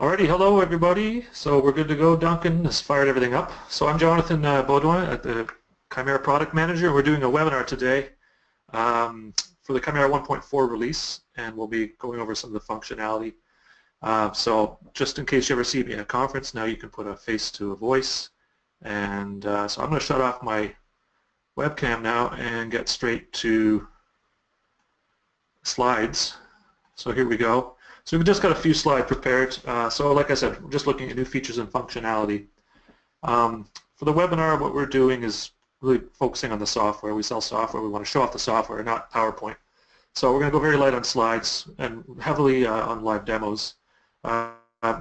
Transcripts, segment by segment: Alrighty, hello everybody. So we're good to go. Duncan has fired everything up. So I'm Jonathan Beaudoin, the Qimera Product Manager, and we're doing a webinar today for the Qimera 1.4 release, and we'll be going over some of the functionality. So just in case you ever see me at a conference, now you can put a face to a voice. And so I'm going to shut off my webcam now and get straight to slides. So here we go. So we've just got a few slides prepared. So like I said, we're just looking at new features and functionality. For the webinar, what we're doing is really focusing on the software. We sell software. We want to show off the software, not PowerPoint. So we're going to go very light on slides and heavily on live demos.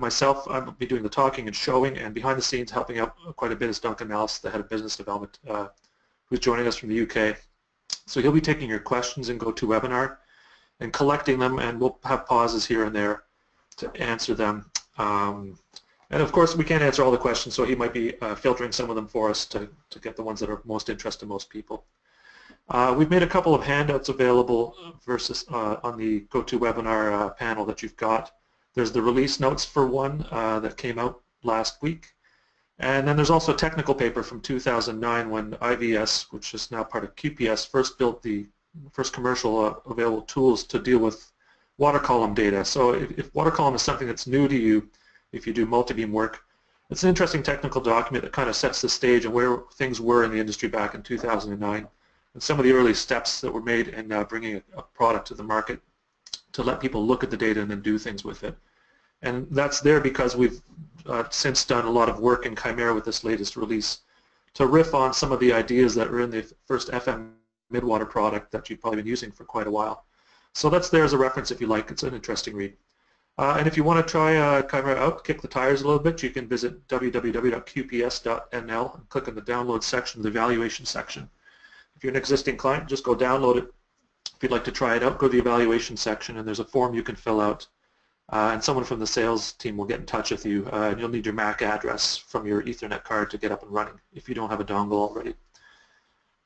Myself, I'll be doing the talking and showing, and behind the scenes helping out quite a bit is Duncan Ellis, the head of business development, who's joining us from the UK. So he'll be taking your questions in GoToWebinar and collecting them, and we'll have pauses here and there to answer them. And of course, we can't answer all the questions, so he might be filtering some of them for us to get the ones that are most interest to most people. We've made a couple of handouts available versus on the GoToWebinar panel that you've got. There's the release notes for one that came out last week, and then there's also a technical paper from 2009 when IVS, which is now part of QPS, first built the first commercial available tools to deal with water column data. So if water column is something that's new to you, if you do multi-beam work, it's an interesting technical document that kind of sets the stage and where things were in the industry back in 2009 and some of the early steps that were made in bringing a product to the market to let people look at the data and then do things with it. And that's there because we've since done a lot of work in Qimera with this latest release to riff on some of the ideas that were in the first FM Midwater product that you've probably been using for quite a while. So that's there as a reference if you like. It's an interesting read. And if you want to try Qimera out, kick the tires a little bit, you can visit www.qps.nl and click on the download section, the evaluation section. If you're an existing client, just go download it. If you'd like to try it out, go to the evaluation section, and there's a form you can fill out. And someone from the sales team will get in touch with you, and you'll need your MAC address from your Ethernet card to get up and running if you don't have a dongle already.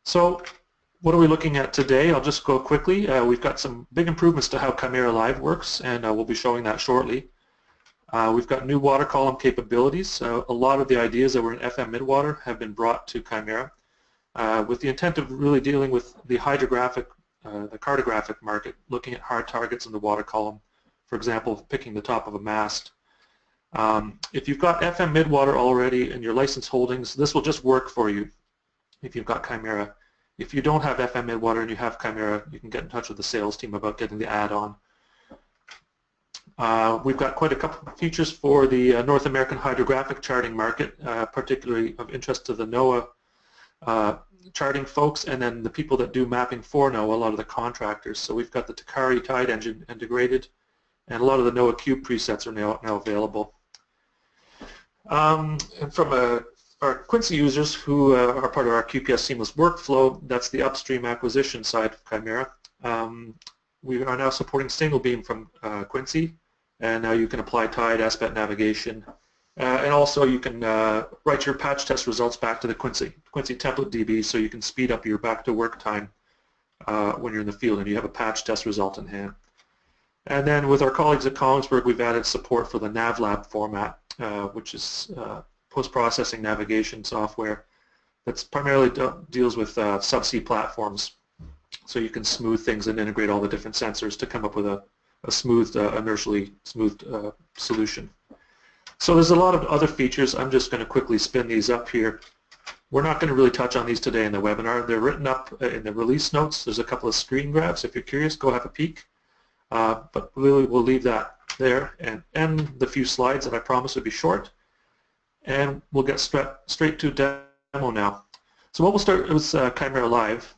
So what are we looking at today? I'll just go quickly. We've got some big improvements to how Qimera Live works, and we'll be showing that shortly. We've got new water column capabilities. A lot of the ideas that were in FM Midwater have been brought to Qimera with the intent of really dealing with the hydrographic, the cartographic market, looking at hard targets in the water column, for example, picking the top of a mast. If you've got FM Midwater already in your license holdings, this will just work for you if you've got Qimera. If you don't have FM Midwater and you have Qimera, you can get in touch with the sales team about getting the add-on. We've got quite a couple of features for the North American hydrographic charting market, particularly of interest to the NOAA charting folks and then the people that do mapping for NOAA, a lot of the contractors. So we've got the TCARI tide engine integrated, and a lot of the NOAA CUBE presets are now available. And from a our QINSy users who are part of our QPS seamless workflow, that's the upstream acquisition side of Qimera. We are now supporting single beam from QINSy, and now you can apply tide, aspect navigation, and also you can write your patch test results back to the QINSy template DB, so you can speed up your back to work time when you're in the field and you have a patch test result in hand. And then with our colleagues at Kongsberg, we've added support for the NavLab format, which is post-processing navigation software that's primarily deals with subsea platforms, so you can smooth things and integrate all the different sensors to come up with a smooth, inertially smoothed solution. So there's a lot of other features. I'm just going to quickly spin these up here. We're not going to really touch on these today in the webinar. They're written up in the release notes. There's a couple of screen grabs. If you're curious, go have a peek. But really, we'll leave that there and end the few slides that I promised would be short. And we'll get straight to demo now. So what we'll start with Qimera Live.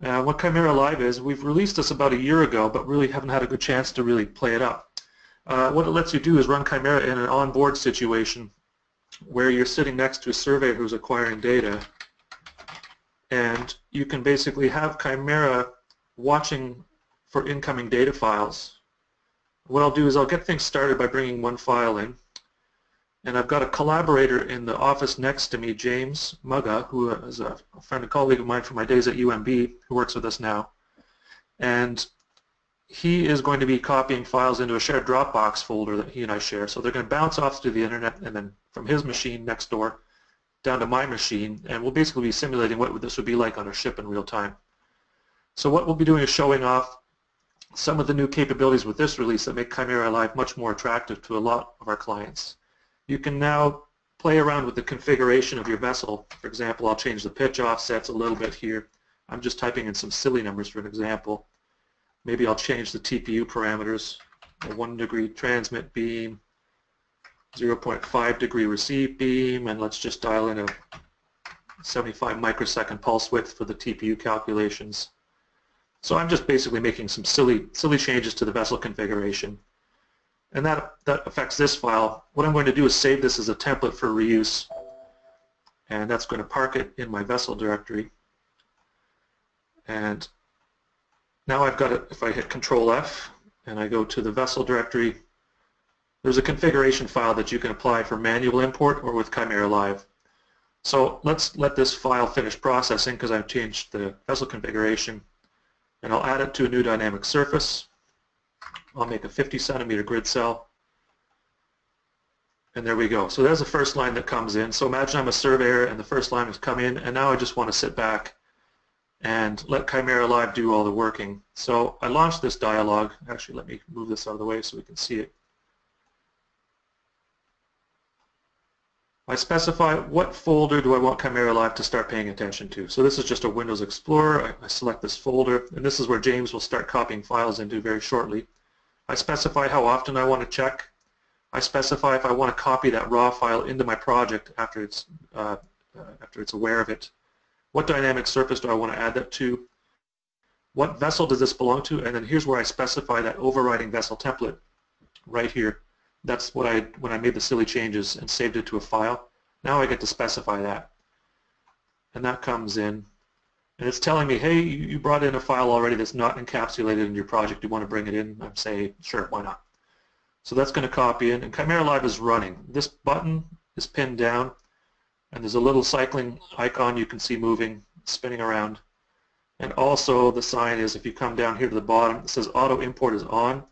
What Qimera Live is, we've released this about a year ago, but really haven't had a good chance to really play it up. What it lets you do is run Qimera in an onboard situation where you're sitting next to a surveyor who's acquiring data, and you can basically have Qimera watching for incoming data files. What I'll do is I'll get things started by bringing one file in. And I've got a collaborator in the office next to me, James Muggah, who is a friend and colleague of mine from my days at UMB, who works with us now. And he is going to be copying files into a shared Dropbox folder that he and I share. So they're going to bounce off to the internet and then from his machine next door down to my machine, and we'll basically be simulating what this would be like on a ship in real time. So what we'll be doing is showing off some of the new capabilities with this release that make Qimera Live much more attractive to a lot of our clients. You can now play around with the configuration of your vessel. For example, I'll change the pitch offsets a little bit here. I'm just typing in some silly numbers for an example. Maybe I'll change the TPU parameters, a 1 degree transmit beam, 0.5 degree receive beam, and let's just dial in a 75 microsecond pulse width for the TPU calculations. So I'm just basically making some silly changes to the vessel configuration. And that affects this file. What I'm going to do is save this as a template for reuse, and that's going to park it in my vessel directory. And now I've got it, if I hit Control F and I go to the vessel directory, there's a configuration file that you can apply for manual import or with Qimera Live. So let's let this file finish processing because I've changed the vessel configuration, and I'll add it to a new dynamic surface. I'll make a 50-centimeter grid cell, and there we go. So there's the first line that comes in. So imagine I'm a surveyor and the first line has come in, and now I just want to sit back and let Qimera Live do all the working. So I launched this dialog. Actually, let me move this out of the way so we can see it. I specify what folder do I want Qimera Live to start paying attention to. So this is just a Windows Explorer. I select this folder, and this is where James will start copying files into very shortly. I specify how often I want to check. I specify if I want to copy that raw file into my project after it's aware of it. What dynamic surface do I want to add that to? What vessel does this belong to? And then here's where I specify that overriding vessel template right here. That's what when I made the silly changes and saved it to a file. Now I get to specify that. And that comes in. And it's telling me, hey, you brought in a file already that's not encapsulated in your project. Do you want to bring it in? I say, sure, why not? So that's going to copy in. And Qimera Live is running. This button is pinned down, and there's a little cycling icon you can see moving, spinning around. And also the sign is, if you come down here to the bottom, it says auto import is on.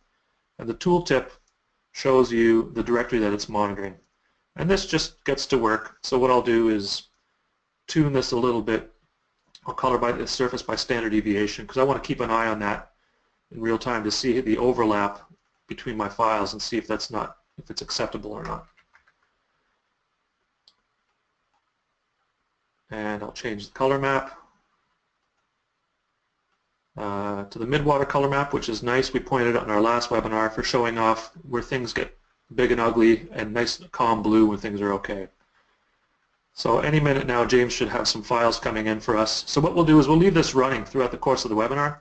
And the tooltip shows you the directory that it's monitoring. And this just gets to work. So what I'll do is tune this a little bit. I'll color by the surface by standard deviation because I want to keep an eye on that in real time to see the overlap between my files and see if that's not, if it's acceptable or not. And I'll change the color map to the Midwater color map, which is nice. We pointed out in our last webinar for showing off where things get big and ugly and nice calm blue when things are okay. So any minute now, James should have some files coming in for us. So what we'll do is we'll leave this running throughout the course of the webinar,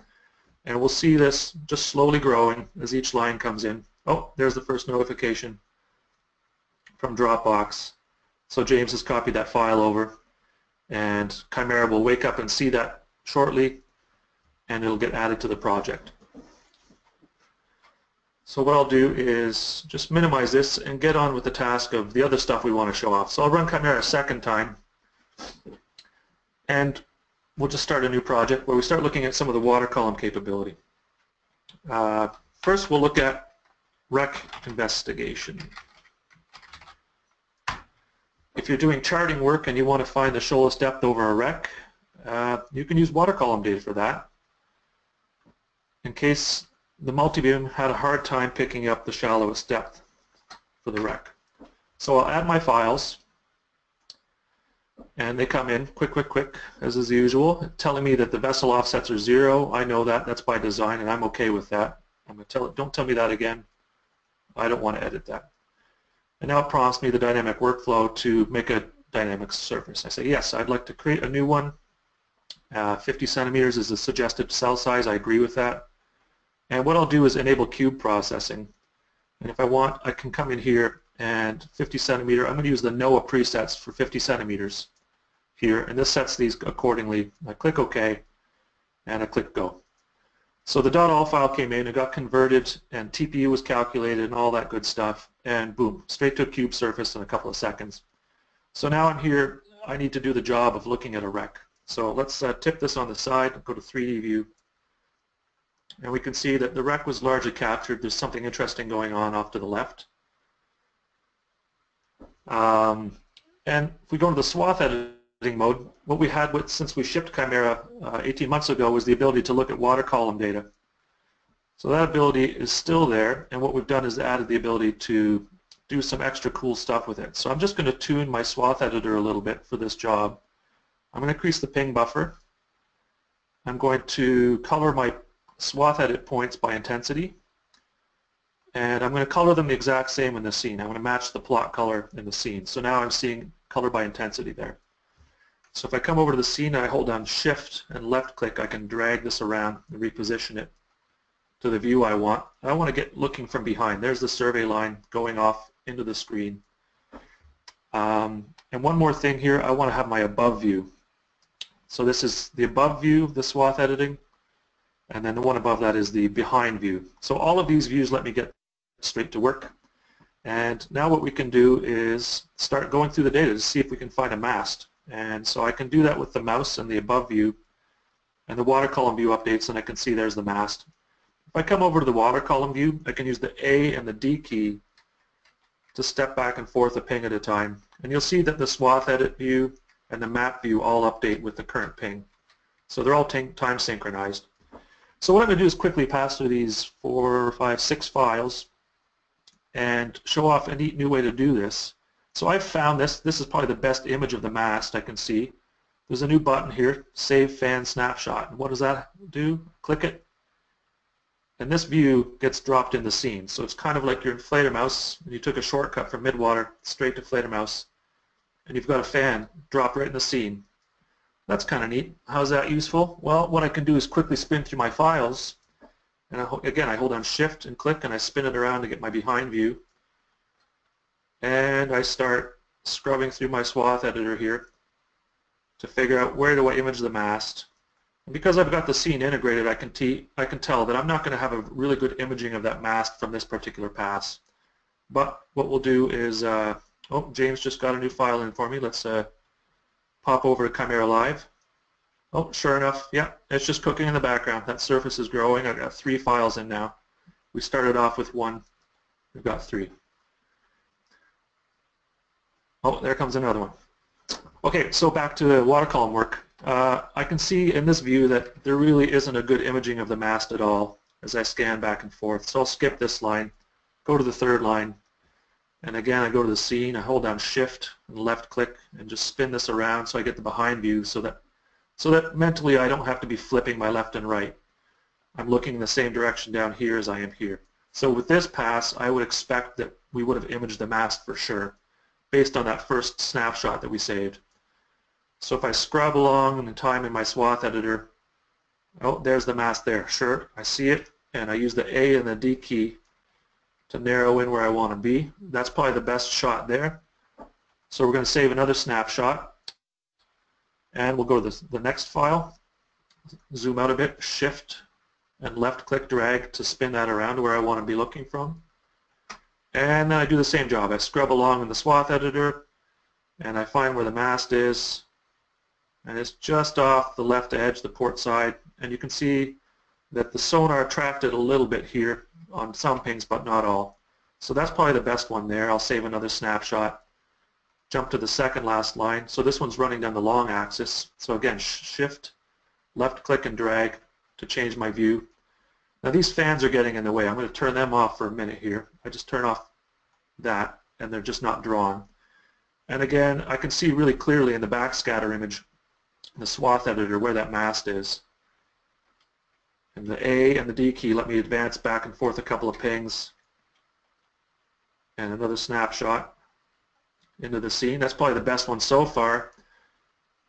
and we'll see this just slowly growing as each line comes in. Oh, there's the first notification from Dropbox. So James has copied that file over, and Qimera will wake up and see that shortly, and it'll get added to the project. So what I'll do is just minimize this and get on with the task of the other stuff we want to show off. So I'll run Qimera a second time, and we'll just start a new project where we start looking at some of the water column capability. First, we'll look at wreck investigation. If you're doing charting work and you want to find the shoalest depth over a wreck, you can use water column data for that. In case the multibeam had a hard time picking up the shallowest depth for the wreck. So I'll add my files, and they come in quick, as is usual, telling me that the vessel offsets are 0. I know that. That's by design, and I'm okay with that. I'm going to tell it, don't tell me that again. I don't want to edit that. And now it prompts me the dynamic workflow to make a dynamic surface. I say, yes, I'd like to create a new one. 50 centimeters is the suggested cell size. I agree with that. And what I'll do is enable cube processing. And if I want, I can come in here and 50 centimeter, I'm going to use the NOAA presets for 50 centimeters here, and this sets these accordingly. I click OK, and I click Go. So the .all file came in, it got converted, and TPU was calculated and all that good stuff, and boom, straight to a cube surface in a couple of seconds. So now I'm here, I need to do the job of looking at a wreck. So let's tip this on the side, go to 3D view, And we can see that the wreck was largely captured. There's something interesting going on off to the left. And if we go into the swath editing mode, what we had since we shipped Qimera 18 months ago was the ability to look at water column data. So that ability is still there, and what we've done is added the ability to do some extra cool stuff with it. So I'm just going to tune my swath editor a little bit for this job. I'm going to increase the ping buffer. I'm going to color my swath edit points by intensity, and I'm going to color them the exact same in the scene. I'm going to match the plot color in the scene. So now I'm seeing color by intensity there. So if I come over to the scene and I hold down Shift and left click, I can drag this around and reposition it to the view I want. I want to get looking from behind. There's the survey line going off into the screen. And one more thing here, I want to have my above view. So this is the above view, the swath editing, and then the one above that is the behind view. So all of these views let me get straight to work. And now what we can do is start going through the data to see if we can find a mast. And so I can do that with the mouse and the above view, and the water column view updates, and I can see there's the mast. If I come over to the water column view, I can use the A and the D key to step back and forth a ping at a time. And you'll see that the swath edit view and the map view all update with the current ping. So they're all time synchronized. So what I'm going to do is quickly pass through these 4, 5, 6 files and show off a neat new way to do this. So I've found this. This is probably the best image of the mast I can see. There's a new button here, Save Fan Snapshot. And what does that do? Click it. And this view gets dropped in the scene. So it's kind of like you're in Fledermaus, and you took a shortcut from Midwater straight to Fledermaus, and you've got a fan dropped right in the scene. That's kind of neat. How's that useful? Well, what I can do is quickly spin through my files, and again, I hold down Shift and click, and I spin it around to get my behind view, and I start scrubbing through my swath editor here to figure out where do I image the mast. Because I've got the scene integrated, I can tell that I'm not going to have a really good imaging of that mast from this particular pass. But what we'll do is, oh, James just got a new file in for me. Let's pop over to Qimera Live. Oh, sure enough, yeah, it's just cooking in the background. That surface is growing. I've got 3 files in now. We started off with 1. We've got 3. Oh, there comes another one. Okay, so back to the water column work. I can see in this view that there really isn't a good imaging of the mast at all as I scan back and forth. So I'll skip this line, go to the third line, and again I go to the scene, I hold down Shift and left click and just spin this around so I get the behind view so that mentally I don't have to be flipping my left and right. I'm looking in the same direction down here as I am here. So with this pass I would expect that we would have imaged the mast for sure based on that first snapshot that we saved. So if I scrub along in time in my swath editor, oh, there's the mast there. Sure, I see it, and I use the A and the D key to narrow in where I want to be. That's probably the best shot there. So we're going to save another snapshot, and we'll go to the next file, zoom out a bit, Shift, and left-click drag to spin that around to where I want to be looking from. And then I do the same job. I scrub along in the swath editor, and I find where the mast is, and it's just off the left edge, the port side, and you can see that the sonar tracked it a little bit here on some pings, but not all. So that's probably the best one there. I'll save another snapshot, jump to the second last line. So this one's running down the long axis. So again, Shift, left click and drag to change my view. Now these fans are getting in the way. I'm going to turn them off for a minute here. I just turn off that, and they're just not drawn. And again, I can see really clearly in the backscatter image the swath editor where that mast is. And the A and the D key let me advance back and forth a couple of pings and another snapshot into the scene. That's probably the best one so far.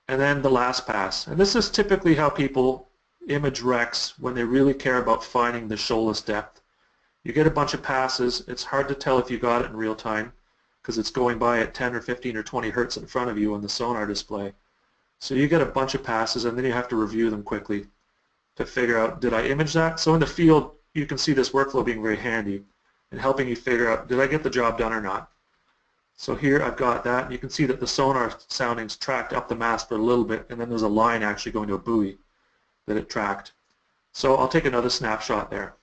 And then the last pass. And this is typically how people image wrecks when they really care about finding the shoalest depth. You get a bunch of passes. It's hard to tell if you got it in real time because it's going by at 10 or 15 or 20 hertz in front of you on the sonar display. So you get a bunch of passes, and then you have to review them quickly to figure out, did I image that? So in the field, you can see this workflow being very handy in helping you figure out, did I get the job done or not? So here I've got that. You can see that the sonar soundings tracked up the mast for a little bit, and then there's a line actually going to a buoy that it tracked. So I'll take another snapshot there.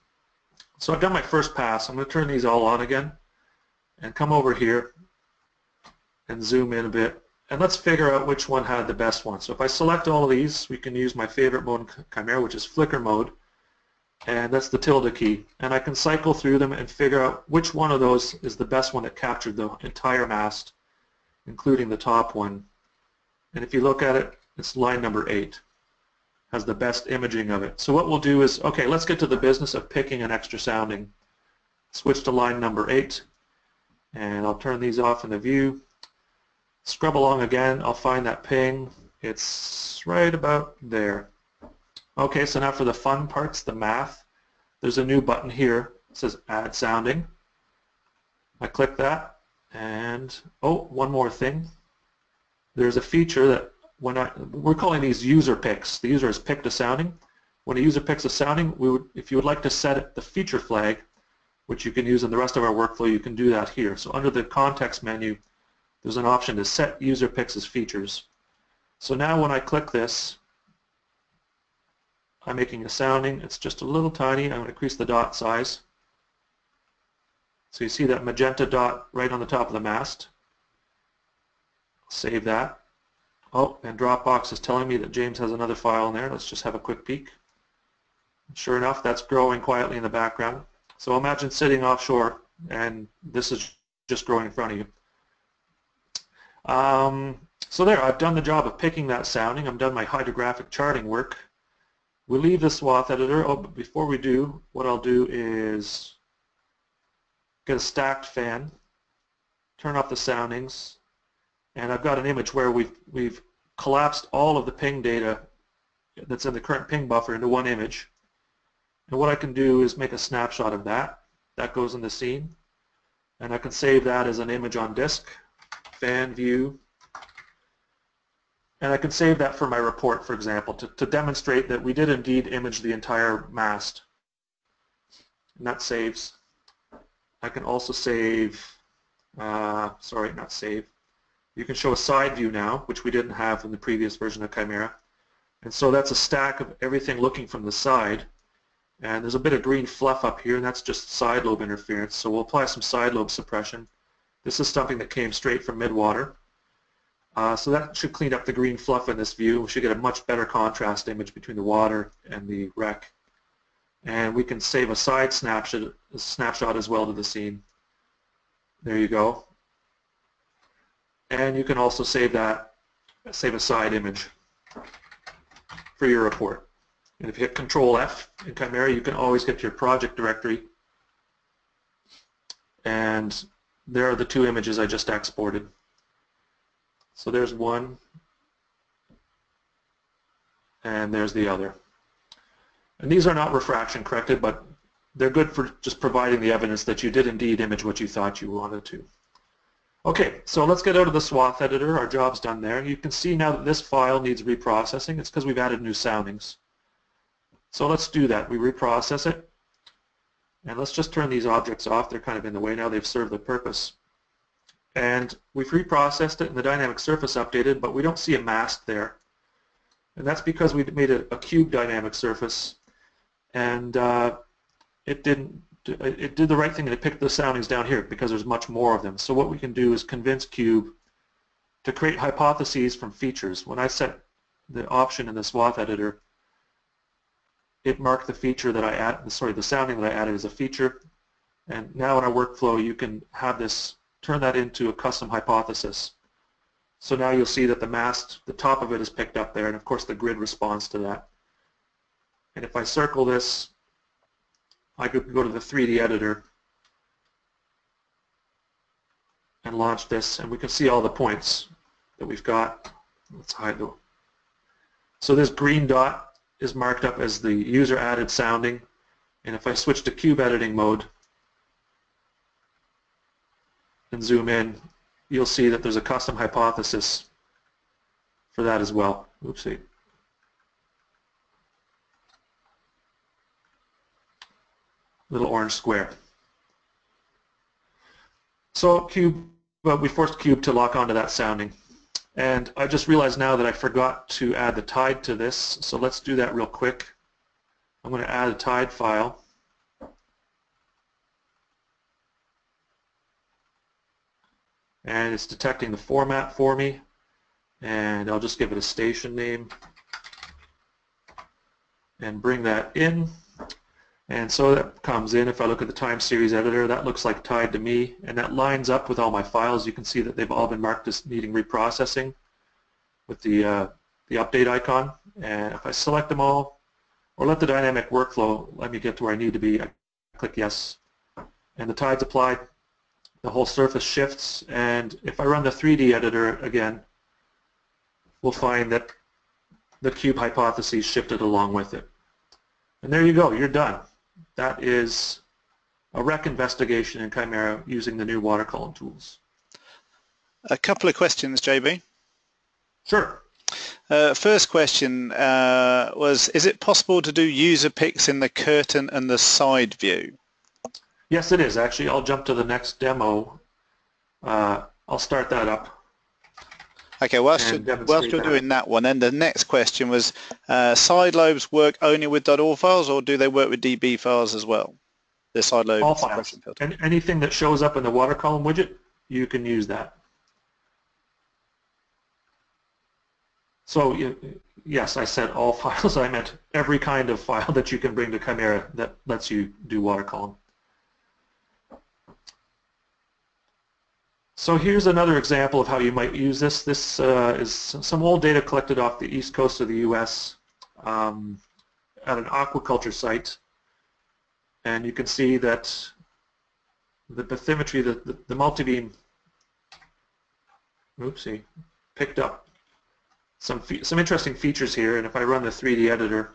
So I've done my first pass. I'm going to turn these all on again and come over here and zoom in a bit. And let's figure out which one had the best one. So if I select all of these, we can use my favorite mode in Qimera, which is flicker mode. And that's the tilde key. And I can cycle through them and figure out which one of those is the best one that captured the entire mast, including the top one. And if you look at it, it's line number 8. Has the best imaging of it. So what we'll do is, okay, let's get to the business of picking an extra sounding. Switch to line number 8, and I'll turn these off in the view. Scrub along again, I'll find that ping. It's right about there. Okay, so now for the fun parts, the math, there's a new button here. It says add sounding. I click that, and oh, one more thing. There's a feature that we're calling these user picks. The user has picked a sounding. When a user picks a sounding, if you would like to set the feature flag, which you can use in the rest of our workflow, you can do that here. So under the context menu, there's an option to set user picks as features. So now when I click this, I'm making a sounding. It's just a little tiny. I'm going to increase the dot size. So you see that magenta dot right on the top of the mast. Save that. Oh, and Dropbox is telling me that James has another file in there. Let's just have a quick peek. Sure enough, that's growing quietly in the background. So imagine sitting offshore and this is just growing in front of you. So there, I've done the job of picking that sounding. I've done my hydrographic charting work. We leave the swath editor. Oh, but before we do, what I'll do is get a stacked fan, turn off the soundings, and I've got an image where we've collapsed all of the ping data that's in the current ping buffer into one image. And what I can do is make a snapshot of that. That goes in the scene. And I can save that as an image on disk, fan view. And I can save that for my report, for example, to demonstrate that we did indeed image the entire mast. And that saves. I can also save, sorry, not save. You can show a side view now, which we didn't have in the previous version of Qimera. And so that's a stack of everything looking from the side. And there's a bit of green fluff up here, and that's just side lobe interference. So we'll apply some side lobe suppression. This is something that came straight from Midwater. So that should clean up the green fluff in this view. We should get a much better contrast image between the water and the wreck. And we can save a side snapshot as well to the scene. There you go. And you can also save that, save a side image for your report. And if you hit Control F in Qimera, you can always get to your project directory. And there are the two images I just exported. So there's one, and there's the other. And these are not refraction corrected, but they're good for just providing the evidence that you did indeed image what you thought you wanted to. Okay, so let's get out of the swath editor. Our job's done there. You can see now that this file needs reprocessing. It's because we've added new soundings. So let's do that. We reprocess it. And let's just turn these objects off. They're kind of in the way now. They've served their purpose. And we've reprocessed it and the dynamic surface updated, but we don't see a mast there. And that's because we made a cube dynamic surface. And it did the right thing to pick the soundings down here because there's much more of them. So what we can do is convince Cube to create hypotheses from features. When I set the option in the swath editor, it marked the feature that I added, sorry, the sounding that I added as a feature. And now in our workflow, you can have this, turn that into a custom hypothesis. So now you'll see that the mast, the top of it is picked up there, and of course the grid responds to that. And if I circle this, I could go to the 3D editor and launch this, and we can see all the points that we've got. Let's hide them. So this green dot is marked up as the user added sounding, and if I switch to cube editing mode and zoom in, you'll see that there's a custom hypothesis for that as well. Oopsie. Little orange square. So Cube, well, we forced Cube to lock onto that sounding. And I just realized now that I forgot to add the tide to this, so let's do that real quick. I'm going to add a tide file. And it's detecting the format for me. And I'll just give it a station name and bring that in. And so that comes in. If I look at the time series editor, that looks like tide to me, and that lines up with all my files. You can see that they've all been marked as needing reprocessing with the update icon. And if I select them all, or let the dynamic workflow let me get to where I need to be, I click yes, and the tide's applied. The whole surface shifts, and if I run the 3D editor again, we'll find that the cube hypothesis shifted along with it. And there you go. You're done. That is a wreck investigation in Qimera using the new water column tools. A couple of questions, JB. Sure. First question was, is it possible to do user pics in the curtain and the side view? Yes, it is. Actually, I'll jump to the next demo. I'll start that up. Okay, whilst you're doing that one, then the next question was, side lobes work only with .all files, or do they work with DB files as well? The side lobe all files. And anything that shows up in the water column widget, you can use that. So yes, I said all files. I meant every kind of file that you can bring to Qimera that lets you do water column. So here's another example of how you might use this. This is some old data collected off the east coast of the U.S. At an aquaculture site. And you can see that the bathymetry, the multibeam, oopsie, picked up some interesting features here. And if I run the 3D editor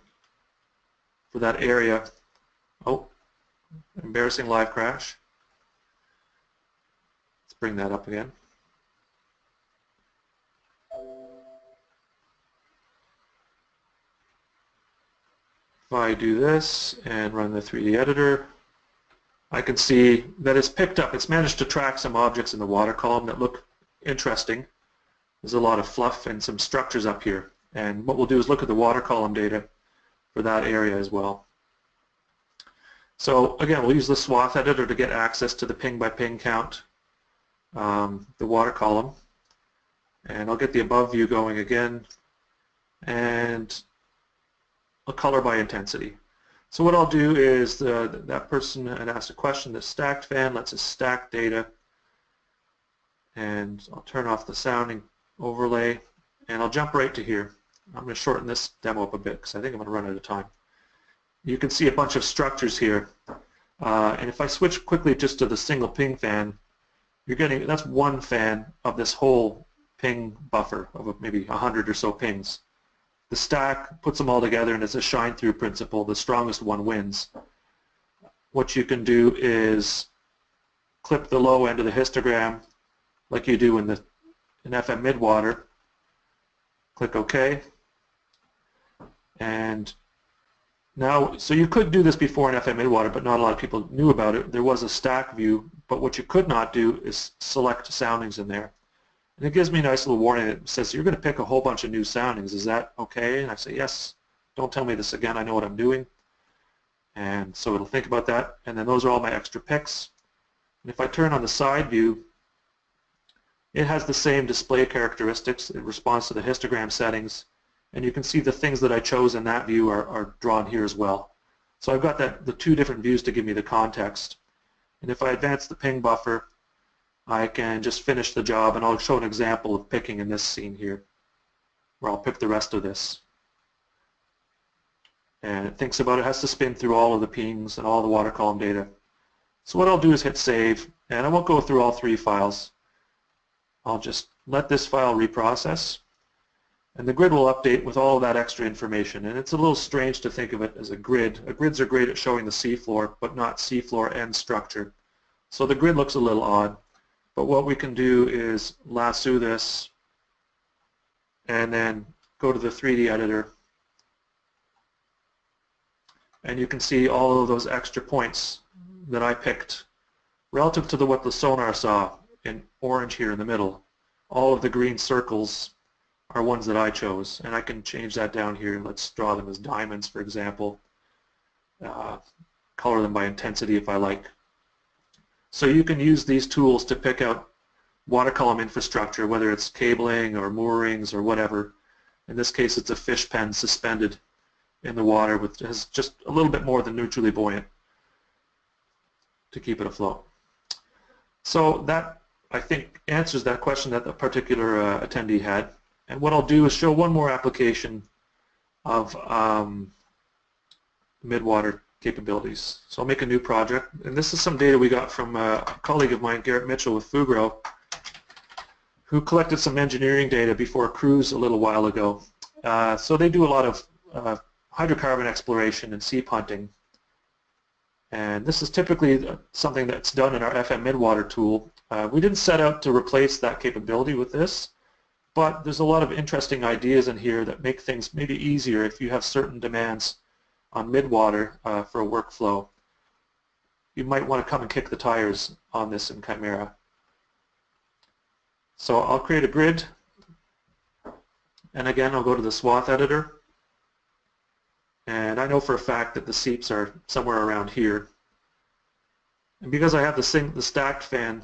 for that area, oh, embarrassing live crash. Bring that up again. If I do this and run the 3D editor, I can see that it's picked up. It's managed to track some objects in the water column that look interesting. There's a lot of fluff and some structures up here. And what we'll do is look at the water column data for that area as well. So again, we'll use the swath editor to get access to the ping by ping count, the water column, and I'll get the above view going again, and I'll color by intensity. So what I'll do is that person had asked a question. The stacked fan lets us stack data, and I'll turn off the sounding overlay, and I'll jump right to here. I'm going to shorten this demo up a bit because I think I'm going to run out of time. You can see a bunch of structures here, and if I switch quickly just to the single ping fan, you're getting, that's one fan of this whole ping buffer of maybe 100 or so pings. The stack puts them all together, and it's a shine-through principle. The strongest one wins. What you can do is clip the low end of the histogram like you do in FM Midwater. Click OK. And now, so you could do this before in FM Midwater, but not a lot of people knew about it. There was a stack view, but what you could not do is select soundings in there. And it gives me a nice little warning that says, you're going to pick a whole bunch of new soundings. Is that okay? And I say, yes. Don't tell me this again. I know what I'm doing. And so it'll think about that. And then those are all my extra picks. And if I turn on the side view, it has the same display characteristics. It responds to the histogram settings. And you can see the things that I chose in that view are drawn here as well. So I've got the two different views to give me the context. And if I advance the ping buffer, I can just finish the job, and I'll show an example of picking in this scene here, where I'll pick the rest of this. And it thinks about it, has to spin through all of the pings and all the water column data. So what I'll do is hit save, and I won't go through all three files. I'll just let this file reprocess. And the grid will update with all of that extra information. And it's a little strange to think of it as a grid. Grids are great at showing the seafloor, but not seafloor and structure. So the grid looks a little odd. But what we can do is lasso this and then go to the 3D editor. And you can see all of those extra points that I picked relative to what the sonar saw in orange here in the middle. All of the green circles are ones that I chose, and I can change that down here. Let's draw them as diamonds, for example. color them by intensity if I like. So you can use these tools to pick out water column infrastructure, whether it's cabling or moorings or whatever. In this case, it's a fish pen suspended in the water with just a little bit more than neutrally buoyant to keep it afloat. So that, I think, answers that question that the particular attendee had. And what I'll do is show one more application of midwater capabilities. So I'll make a new project. And this is some data we got from a colleague of mine, Garrett Mitchell with Fugro, who collected some engineering data before a cruise a little while ago. So they do a lot of hydrocarbon exploration and sea punting. And this is typically something that's done in our FM Midwater tool. We didn't set out to replace that capability with this, but there's a lot of interesting ideas in here that make things maybe easier if you have certain demands on midwater for a workflow. You might want to come and kick the tires on this in Qimera. So I'll create a grid, and again I'll go to the swath editor. And I know for a fact that the seeps are somewhere around here. And because I have the stacked fan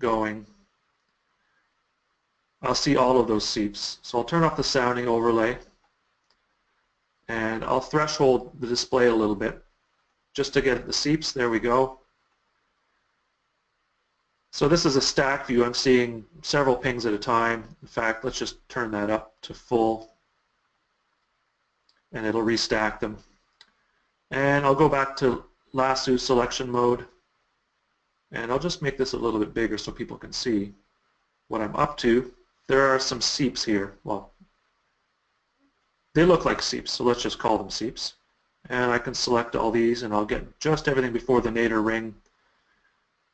going, I'll see all of those seeps. So I'll turn off the sounding overlay, and I'll threshold the display a little bit just to get the seeps. There we go. So this is a stack view. I'm seeing several pings at a time. In fact, let's just turn that up to full, and it'll restack them. And I'll go back to lasso selection mode, and I'll just make this a little bit bigger so people can see what I'm up to. There are some seeps here. Well, they look like seeps, so let's just call them seeps. And I can select all these, and I'll get just everything before the nadir ring,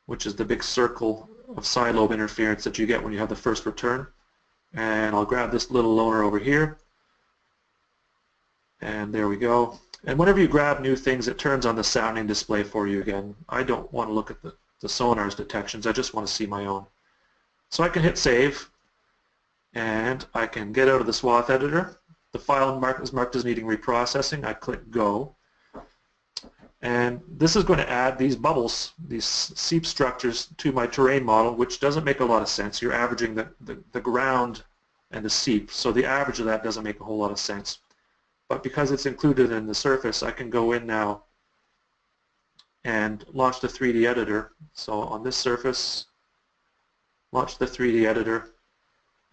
which is the big circle of side lobe interference that you get when you have the first return. And I'll grab this little loner over here. And there we go. And whenever you grab new things, it turns on the sounding display for you again. I don't want to look at the sonar's detections. I just want to see my own. So I can hit save, and I can get out of the swath editor. The file is marked as needing reprocessing. I click go. And this is going to add these bubbles, these seep structures, to my terrain model, which doesn't make a lot of sense. You're averaging the ground and the seep, so the average of that doesn't make a whole lot of sense. But because it's included in the surface, I can go in now and launch the 3D editor. So on this surface, launch the 3D editor,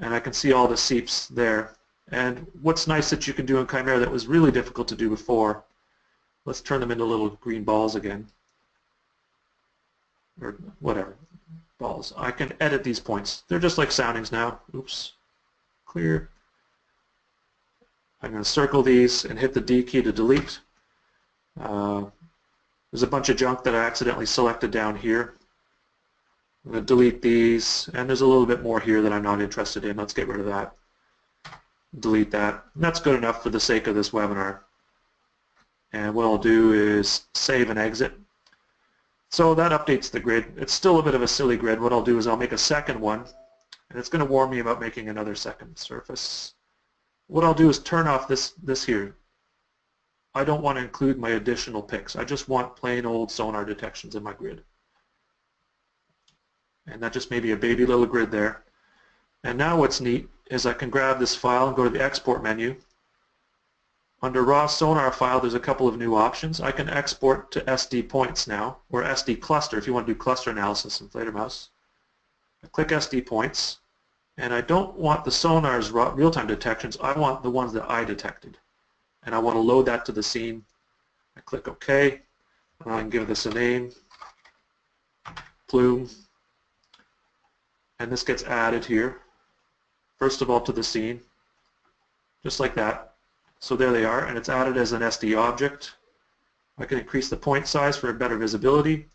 and I can see all the seeps there. And what's nice that you can do in Qimera that was really difficult to do before, let's turn them into little green balls again, or whatever, balls. I can edit these points. They're just like soundings now. Oops, clear. I'm going to circle these and hit the D key to delete. There's a bunch of junk that I accidentally selected down here. I'm going to delete these, and there's a little bit more here that I'm not interested in. Let's get rid of that. Delete that. And that's good enough for the sake of this webinar. And what I'll do is save and exit. So that updates the grid. It's still a bit of a silly grid. What I'll do is I'll make a second one, and it's going to warn me about making another second surface. What I'll do is turn off this here. I don't want to include my additional picks. I just want plain old sonar detections in my grid. And that just may be a baby little grid there. And now what's neat is I can grab this file and go to the export menu. Under raw sonar file, there's a couple of new options. I can export to SD points now, or SD cluster if you want to do cluster analysis in Fledermaus. I click SD points. And I don't want the sonar's real-time detections. I want the ones that I detected. And I want to load that to the scene. I click OK. And I can give this a name, plume. And this gets added here, first of all, to the scene, just like that. So there they are. And it's added as an SD object. I can increase the point size for a better visibility.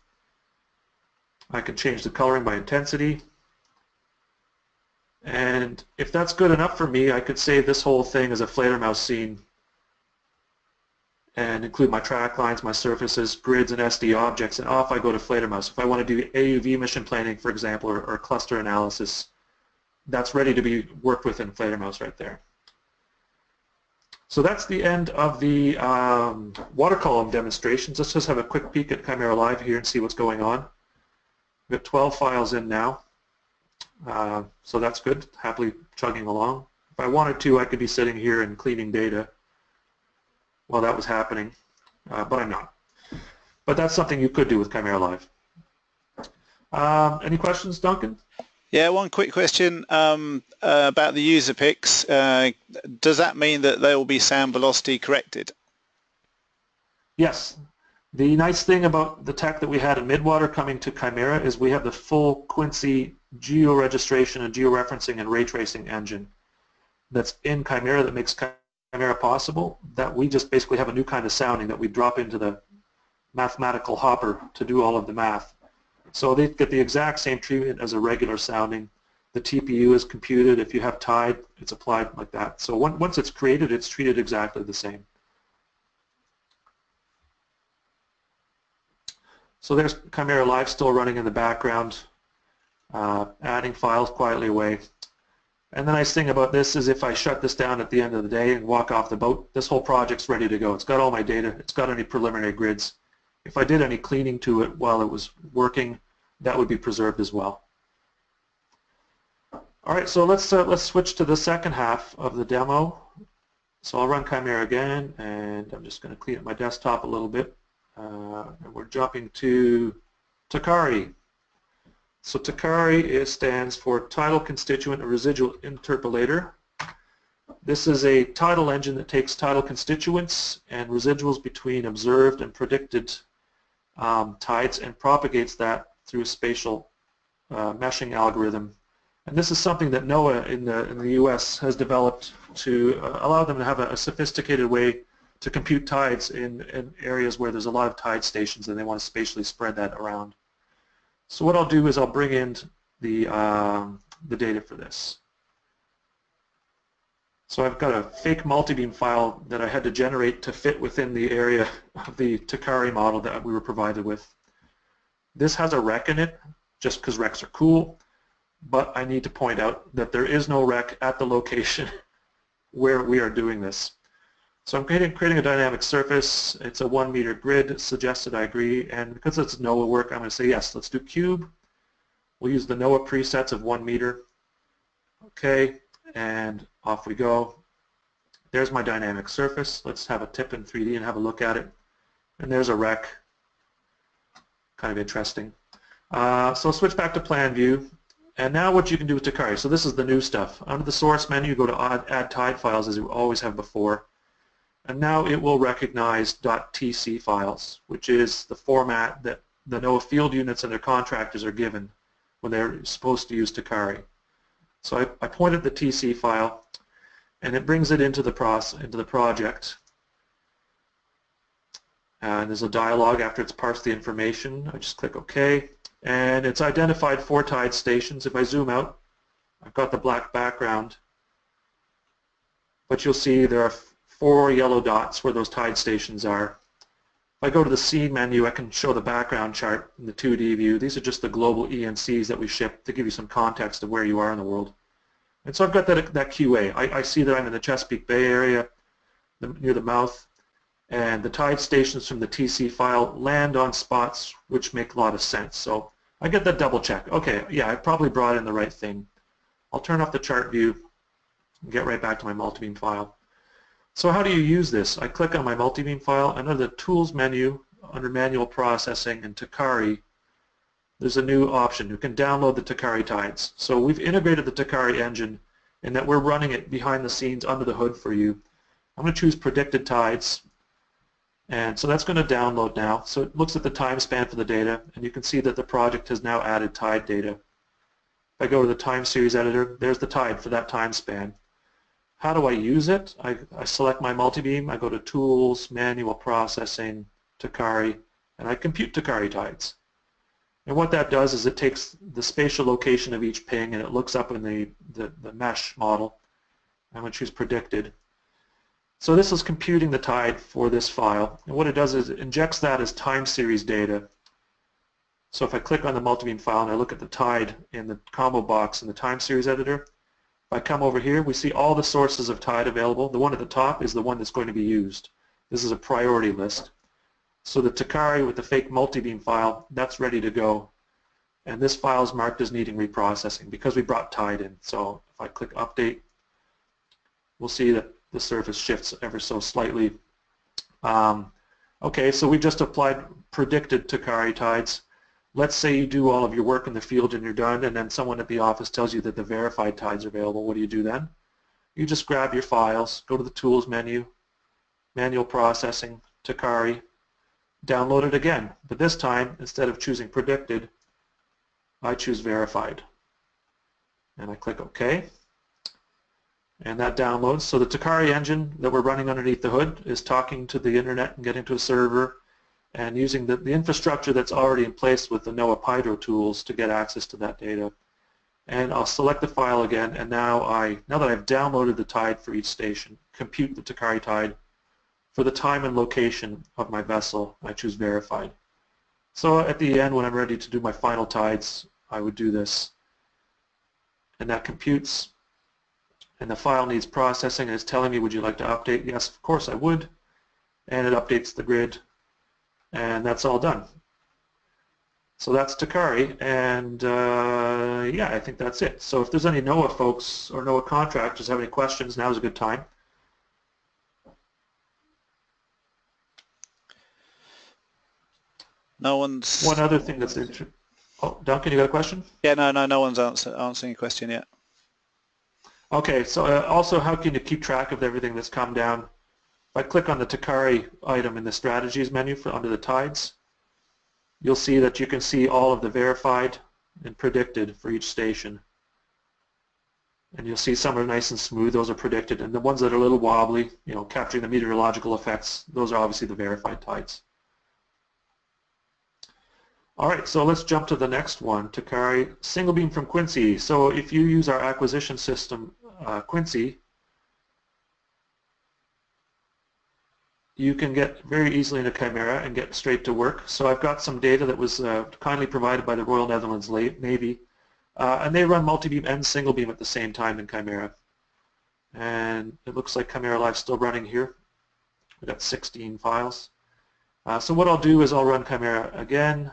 I can change the coloring by intensity. And if that's good enough for me, I could save this whole thing as a Fledermaus scene and include my track lines, my surfaces, grids, and SD objects, and off I go to Fledermaus. If I want to do AUV mission planning, for example, or cluster analysis, that's ready to be worked with in Fledermaus right there. So that's the end of the water column demonstrations. Let's just have a quick peek at Qimera Live here and see what's going on. We've got 12 files in now, so that's good, happily chugging along. If I wanted to, I could be sitting here and cleaning data while that was happening, but I'm not. But that's something you could do with Qimera Live. Any questions, Duncan? Yeah, one quick question about the user picks. Does that mean that they will be sound velocity corrected? Yes. The nice thing about the tech that we had in Midwater coming to Qimera is we have the full QINSy georegistration and georeferencing and ray tracing engine that's in Qimera that makes Qimera possible, that we just basically have a new kind of sounding that we drop into the mathematical hopper to do all of the math. So they get the exact same treatment as a regular sounding. The TPU is computed. If you have tide, it's applied like that. So once it's created, it's treated exactly the same. So there's Qimera Live still running in the background, adding files quietly away. And the nice thing about this is if I shut this down at the end of the day and walk off the boat, this whole project's ready to go. It's got all my data. It's got any preliminary grids. If I did any cleaning to it while it was working, that would be preserved as well. All right, so let's switch to the second half of the demo. So I'll run Qimera again, and I'm just going to clean up my desktop a little bit. And we're jumping to TCARI. So TCARI stands for Tidal Constituent Residual Interpolator. This is a tidal engine that takes tidal constituents and residuals between observed and predicted tides and propagates that through a spatial meshing algorithm. And this is something that NOAA in the US has developed to allow them to have a sophisticated way to compute tides in areas where there's a lot of tide stations and they want to spatially spread that around. So what I'll do is I'll bring in the data for this. So I've got a fake multibeam file that I had to generate to fit within the area of the TCARI model that we were provided with. This has a rec in it, just because recs are cool, but I need to point out that there is no rec at the location where we are doing this. So I'm creating a dynamic surface. It's a 1 meter grid, suggested I agree, and because it's NOAA work, I'm going to say yes, let's do cube. We'll use the NOAA presets of 1 meter. Okay, and off we go. There's my dynamic surface. Let's have a tip in 3D and have a look at it. And there's a wreck. Kind of interesting. So I'll switch back to plan view. And now what you can do with TCARI. So this is the new stuff. Under the source menu, go to add tide files as you always have before. And now it will recognize .tc files, which is the format that the NOAA field units and their contractors are given when they're supposed to use TCARI. So I point at the TC file, and it brings it into the project. And there's a dialog after it's parsed the information. I just click OK, and it's identified 4 tide stations. If I zoom out, I've got the black background, but you'll see there are 4 yellow dots where those tide stations are. If I go to the scene menu, I can show the background chart in the 2D view. These are just the global ENCs that we ship to give you some context of where you are in the world. And so I've got that QA. I see that I'm in the Chesapeake Bay area, near the mouth, and the tide stations from the TC file land on spots which make a lot of sense. So I get that double check. Okay, yeah, I probably brought in the right thing. I'll turn off the chart view and get right back to my multibeam file. So how do you use this? I click on my multibeam file, and under the Tools menu, under Manual Processing and TCARI, there's a new option. You can download the TCARI tides. So we've integrated the TCARI engine in that we're running it behind the scenes under the hood for you. I'm going to choose Predicted Tides, and so that's going to download now. So it looks at the time span for the data, and you can see that the project has now added tide data. If I go to the Time Series Editor, there's the tide for that time span. How do I use it? I select my multibeam, I go to Tools, Manual Processing, TCARI, and I compute TCARI tides. And what that does is it takes the spatial location of each ping and it looks up in the mesh model. I'm going to choose Predicted. So this is computing the tide for this file. And what it does is it injects that as time series data. So if I click on the multibeam file and I look at the tide in the combo box in the time series editor, If I come over here, we see all the sources of tide available. The one at the top is the one that's going to be used. This is a priority list. So the TCARI with the fake multi-beam file, that's ready to go. And this file is marked as needing reprocessing because we brought tide in. So if I click update, we'll see that the surface shifts ever so slightly. Okay, so we've just applied predicted TCARI tides. Let's say you do all of your work in the field and you're done, and then someone at the office tells you that the verified tides are available. What do you do then? You just grab your files, go to the Tools menu, Manual Processing, TCARI, download it again. But this time, instead of choosing predicted, I choose verified. And I click OK. And that downloads. So the TCARI engine that we're running underneath the hood is talking to the internet and getting to a server and using the infrastructure that's already in place with the NOAA PIDO tools to get access to that data. And I'll select the file again, and now that I've downloaded the tide for each station, compute the TCARI tide for the time and location of my vessel. I choose verified. So at the end, when I'm ready to do my final tides, I would do this. And that computes. And the file needs processing, and it's telling me, would you like to update? Yes, of course I would. And it updates the grid, and that's all done. So that's TCARI, and yeah, I think that's it. So if there's any NOAA folks or NOAA contractors have any questions, now's a good time. No one's... One other thing that's interesting. Oh, Duncan, you got a question? Yeah, no one's answering a question yet. Okay, so also how can you keep track of everything that's come down? If I click on the TCARI item in the Strategies menu under the tides, you'll see that you can see all of the verified and predicted for each station. And you'll see some are nice and smooth, those are predicted, and the ones that are a little wobbly, you know, capturing the meteorological effects, those are obviously the verified tides. All right, so let's jump to the next one, TCARI, single beam from QINSy. So if you use our acquisition system, QINSy, you can get very easily into Qimera and get straight to work. So I've got some data that was kindly provided by the Royal Netherlands Navy, and they run multi-beam and single beam at the same time in Qimera. And it looks like Qimera Live's still running here. We've got 16 files. So what I'll do is I'll run Qimera again.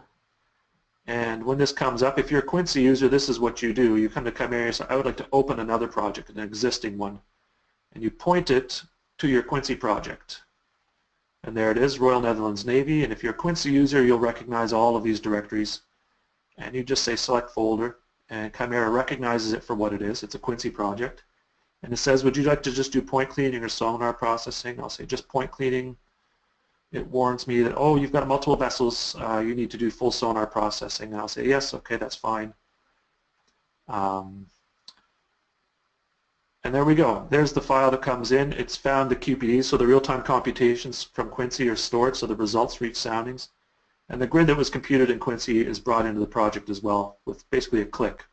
And when this comes up, if you're a QINSy user, this is what you do. You come to Qimera and say, I would like to open another project, an existing one. And you point it to your QINSy project. And there it is, Royal Netherlands Navy. And if you're a QINSy user, you'll recognize all of these directories. And you just say select folder. And Qimera recognizes it for what it is. It's a QINSy project. And it says, would you like to just do point cleaning or sonar processing? I'll say just point cleaning. It warns me that, oh, you've got multiple vessels, you need to do full sonar processing. And I'll say, yes, okay, that's fine. And there we go. There's the file that comes in. It's found the QPDs, so the real-time computations from QINSy are stored, so the results for each soundings. And the grid that was computed in QINSy is brought into the project as well with basically a click.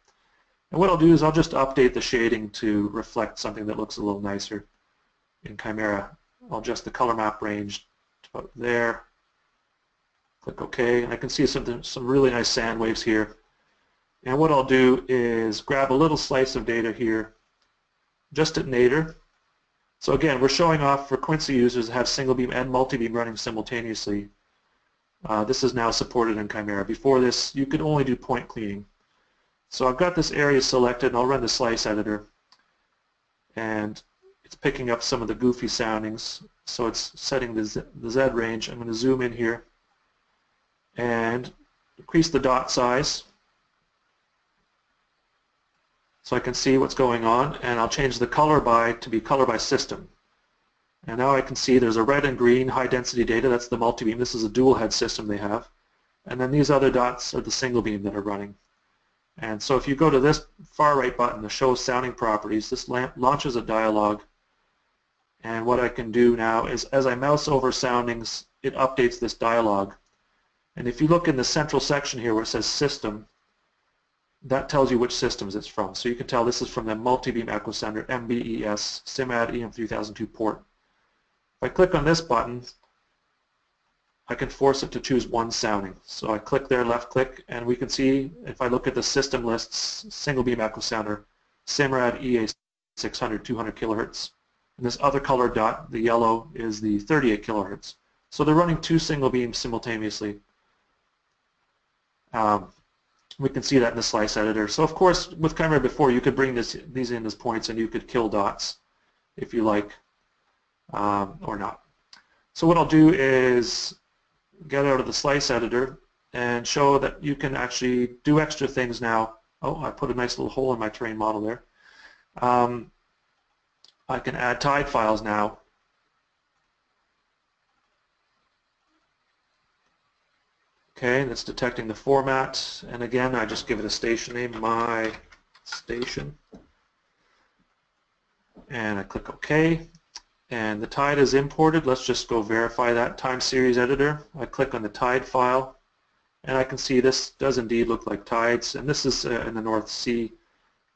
And what I'll do is I'll just update the shading to reflect something that looks a little nicer in Qimera. I'll adjust the color map range up there, click OK, and I can see some really nice sand waves here. And what I'll do is grab a little slice of data here just at nadir. So again, we're showing off for QINSy users that have single beam and multi-beam running simultaneously. This is now supported in Qimera. Before this, you could only do point cleaning. So I've got this area selected, and I'll run the slice editor. And it's picking up some of the goofy soundings, so it's setting the Z range. I'm going to zoom in here and increase the dot size so I can see what's going on, and I'll change the color by to be color by system. And now I can see there's a red and green high density data, that's the multi-beam, this is a dual head system they have, and then these other dots are the single beam that are running. And so if you go to this far right button, the show sounding properties, this launches a dialog. And what I can do now is as I mouse over soundings, it updates this dialog. And if you look in the central section here where it says system, that tells you which systems it's from. So you can tell this is from the multi-beam echocenter MBES Simrad EM3002 port. If I click on this button, I can force it to choose one sounding. So I click there, left click, and we can see if I look at the system lists, single beam echocenter Simrad EA600 600, 200 kilohertz. And this other color dot, the yellow, is the 38 kilohertz. So they're running two single beams simultaneously. We can see that in the slice editor. So of course, with Qimera before, you could bring these in as points and you could kill dots if you like, or not. So what I'll do is get out of the slice editor and show that you can actually do extra things now. Oh, I put a nice little hole in my terrain model there. I can add tide files now. Okay, and it's detecting the format, and again, I just give it a station name, my station, and I click OK, and the tide is imported. Let's just go verify that. Time series editor, I click on the tide file, and I can see this does indeed look like tides, and this is in the North Sea,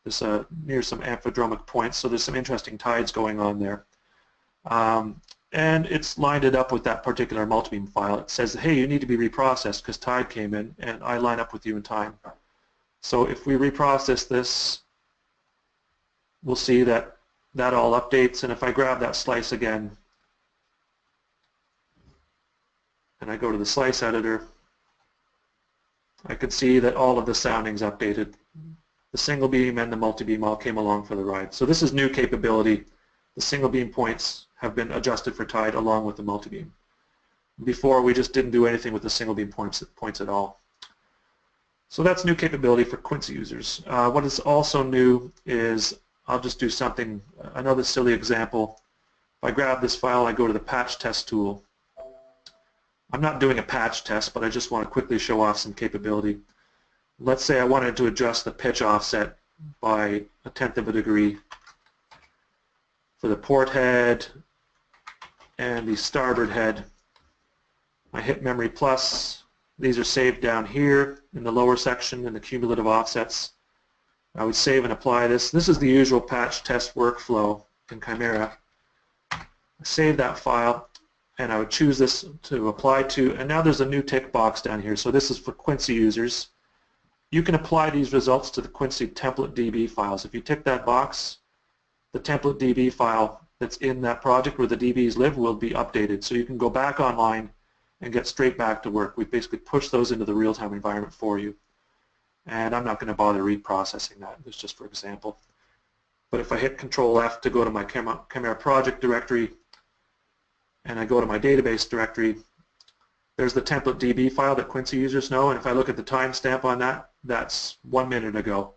this near some amphidromic points, so there's some interesting tides going on there. And it's lined it up with that particular multibeam file. It says, hey, you need to be reprocessed because tide came in, and I line up with you in time. So if we reprocess this, we'll see that that all updates. And if I grab that slice again, and I go to the slice editor, I can see that all of the soundings updated. The single beam and the multibeam all came along for the ride. So this is new capability. The single beam points have been adjusted for tide along with the multibeam. Before, we just didn't do anything with the single beam points at all. So that's new capability for QINSy users. What is also new is, I'll just do something, another silly example. If I grab this file, I go to the patch test tool. I'm not doing a patch test, but I just want to quickly show off some capability. Let's say I wanted to adjust the pitch offset by 1/10 of a degree for the port head and the starboard head. I hit memory plus. These are saved down here in the lower section in the cumulative offsets. I would save and apply this. This is the usual patch test workflow in Qimera. I save that file and I would choose this to apply to, and now there's a new tick box down here. So this is for QINSy users. You can apply these results to the QINSy template DB files. If you tick that box, the template DB file that's in that project where the DBs live will be updated. So you can go back online and get straight back to work. We basically push those into the real-time environment for you. And I'm not going to bother reprocessing that. It's just for example. But if I hit Control F to go to my Qimera project directory, and I go to my database directory, there's the template DB file that QINSy users know. And if I look at the timestamp on that, that's 1 minute ago.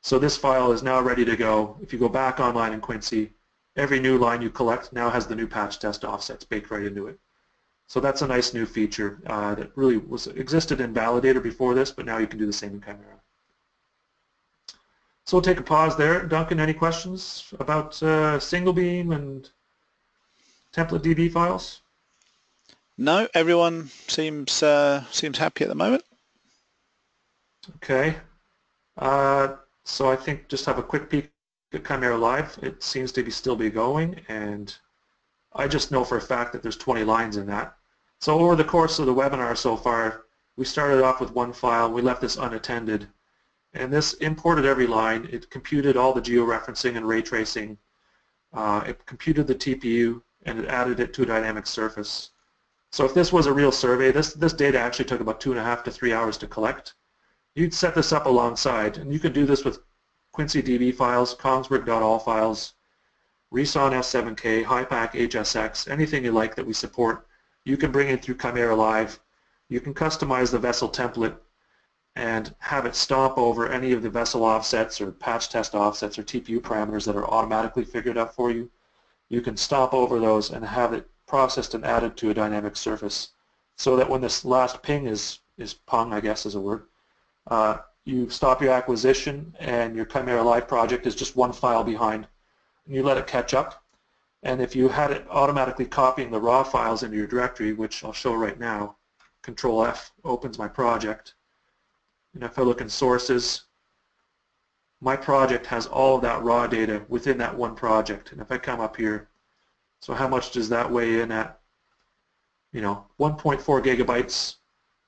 So this file is now ready to go. If you go back online in QINSy, every new line you collect now has the new patch test offsets baked right into it. So that's a nice new feature that really existed in Validator before this, but now you can do the same in Qimera. So we'll take a pause there. Duncan, any questions about single beam and template DB files? No, everyone seems happy at the moment. Okay. So I think just have a quick peek at Qimera Live. It seems to be still be going, and I just know for a fact that there's 20 lines in that. So over the course of the webinar so far, we started off with one file. We left this unattended, and this imported every line. It computed all the georeferencing and ray tracing. It computed the TPU, and it added it to a dynamic surface. So if this was a real survey, this data actually took about 2.5 to 3 hours to collect. You'd set this up alongside, and you could do this with QINSy DB files, Kongsberg.all files, Reson S7K, HiPack, HSX, anything you like that we support. You can bring it through Qimera Live. You can customize the vessel template and have it stomp over any of the vessel offsets or patch test offsets or TPU parameters that are automatically figured out for you. You can stomp over those and have it processed and added to a dynamic surface so that when this last ping is pung, I guess is a word, you stop your acquisition, and your Qimera Live project is just one file behind, and you let it catch up. And if you had it automatically copying the raw files into your directory, which I'll show right now, Control F opens my project, and if I look in sources, my project has all of that raw data within that one project. And if I come up here, so how much does that weigh in at, 1.4 gigabytes.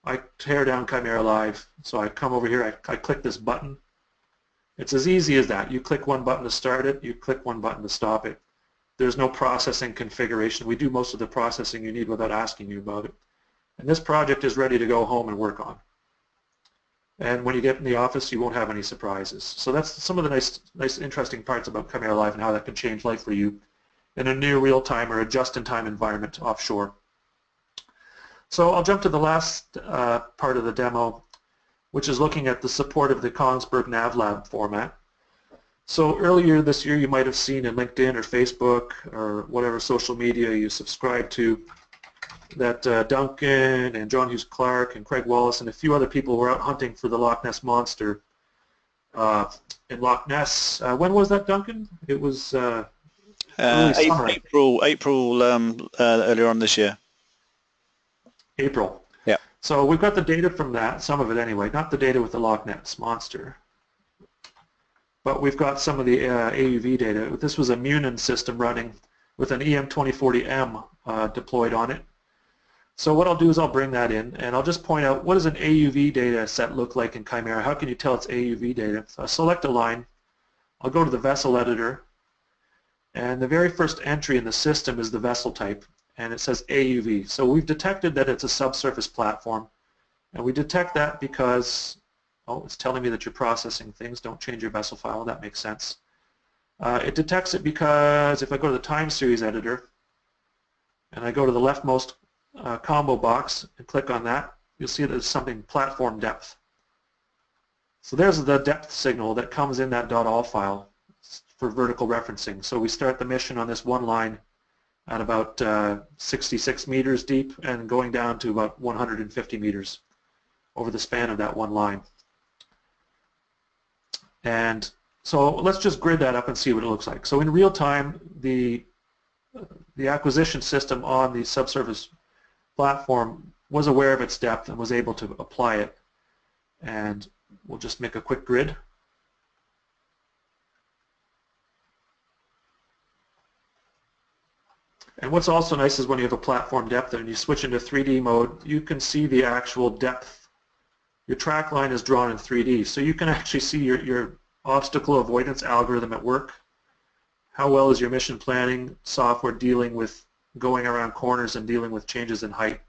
I tear down Qimera Live, so I come over here, I click this button, It's as easy as that. You click one button to start it, you click one button to stop it. There's no processing configuration. We do most of the processing you need without asking you about it. And this project is ready to go home and work on. And when you get in the office, you won't have any surprises. So that's some of the nice interesting parts about Qimera Live and how that can change life for you in a near real-time or a just-in-time environment offshore. So I'll jump to the last part of the demo, which is looking at the support of the Kongsberg NavLab format. So earlier this year, you might have seen in LinkedIn or Facebook or whatever social media you subscribe to that Duncan and John Hughes-Clark and Craig Wallace and a few other people were out hunting for the Loch Ness monster in Loch Ness. When was that, Duncan? It was early summer. April, earlier on this year. April. Yeah. So we've got the data from that, some of it anyway, not the data with the Loch Ness monster. But we've got some of the AUV data. This was a Munin system running with an EM2040M deployed on it. So what I'll do is I'll bring that in, and I'll just point out what does an AUV data set look like in Qimera? How can you tell it's AUV data? So I'll select a line. I'll go to the vessel editor, and the very first entry in the system is the vessel type, and it says AUV. So we've detected that it's a subsurface platform, and we detect that because oh, it's telling me that you're processing things. Don't change your vessel file. That makes sense. It detects it because if I go to the time series editor and I go to the leftmost combo box and click on that, you'll see there's something platform depth. So there's the depth signal that comes in that .all file for vertical referencing. So we start the mission on this one line at about 66 meters deep and going down to about 150 meters over the span of that one line. And so let's just grid that up and see what it looks like. So in real time, the acquisition system on the subsurface platform was aware of its depth and was able to apply it. And we'll just make a quick grid. And what's also nice is when you have a platform depth and you switch into 3D mode, you can see the actual depth. Your track line is drawn in 3D, so you can actually see your obstacle avoidance algorithm at work. How well is your mission planning software dealing with going around corners and dealing with changes in height?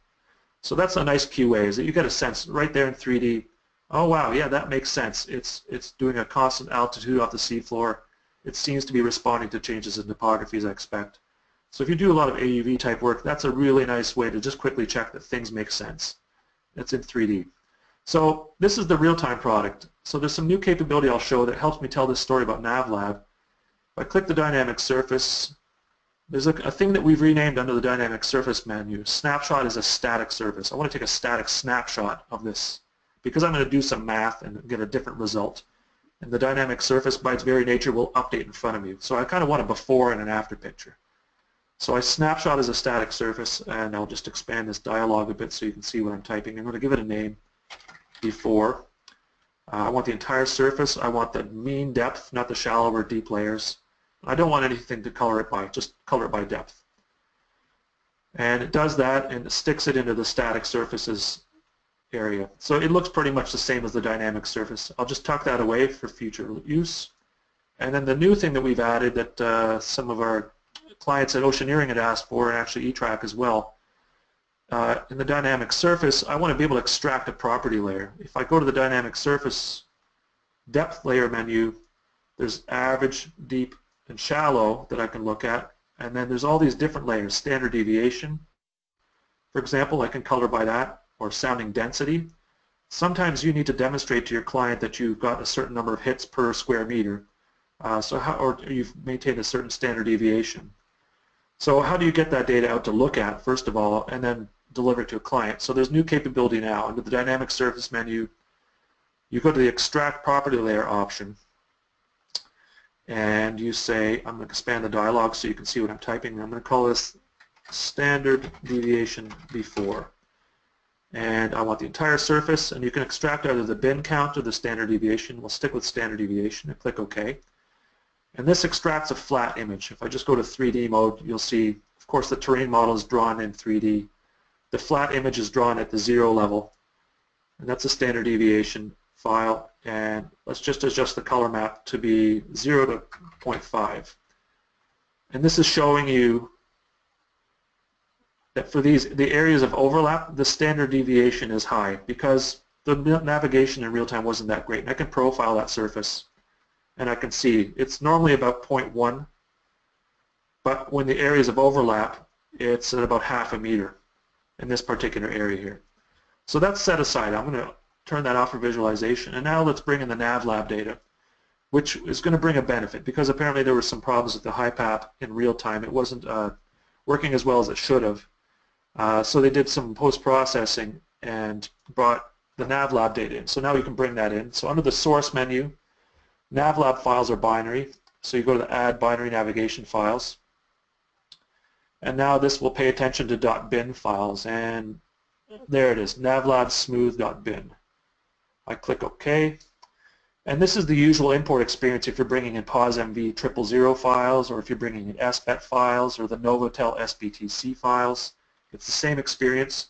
So that's a nice QA, is that you get a sense right there in 3D, oh wow, yeah, that makes sense. It's doing a constant altitude off the seafloor. It seems to be responding to changes in topography as I expect. So if you do a lot of AUV type work, that's a really nice way to just quickly check that things make sense. It's in 3D. So this is the real-time product. So there's some new capability I'll show that helps me tell this story about NavLab. If I click the dynamic surface, there's a thing that we've renamed under the dynamic surface menu. Snapshot is a static surface. I want to take a static snapshot of this because I'm going to do some math and get a different result. And the dynamic surface, by its very nature, will update in front of you. So I kind of want a before and an after picture. So I snapshot as a static surface, and I'll just expand this dialog a bit so you can see what I'm typing. I'm going to give it a name. Before. I want the entire surface. I want the mean depth, not the shallow or deep layers. I don't want anything to color it by, just color it by depth. And it does that and it sticks it into the static surfaces area. So it looks pretty much the same as the dynamic surface. I'll just tuck that away for future use. And then the new thing that we've added that some of our clients at Oceaneering had asked for, and actually E-Track as well, in the dynamic surface, I want to be able to extract a property layer. If I go to the dynamic surface depth layer menu, there's average, deep, and shallow that I can look at, and then there's all these different layers. Standard deviation, for example, I can color by that, or sounding density. Sometimes you need to demonstrate to your client that you've got a certain number of hits per square meter, or you've maintained a certain standard deviation. So how do you get that data out to look at, first of all, and then deliver it to a client? So there's new capability now. Under the dynamic surface menu, you go to the extract property layer option, and you say, I'm going to expand the dialog so you can see what I'm typing. I'm going to call this standard deviation before. And I want the entire surface, and you can extract either the bin count or the standard deviation. We'll stick with standard deviation and click OK. And this extracts a flat image. If I just go to 3D mode, you'll see, of course, the terrain model is drawn in 3D. The flat image is drawn at the zero level, and that's a standard deviation. file, and let's just adjust the color map to be 0 to 0.5. And this is showing you that for the areas of overlap, the standard deviation is high because the navigation in real time wasn't that great. And I can profile that surface, and I can see it's normally about 0.1, but when the areas of overlap, it's at about half a meter in this particular area here. So that's set aside. I'm going to turn that off for visualization. And now let's bring in the NavLab data, which is going to bring a benefit because apparently there were some problems with the HiPack in real time. It wasn't working as well as it should have. So they did some post-processing and brought the NavLab data in. So now you can bring that in. So under the source menu, NavLab files are binary. So you go to the Add Binary Navigation Files. And now this will pay attention to .bin files. And there it is, NavLab smooth.bin. I click OK. And this is the usual import experience if you're bringing in POSMV000 files, or if you're bringing in SBET files, or the Novotel SBTC files. It's the same experience.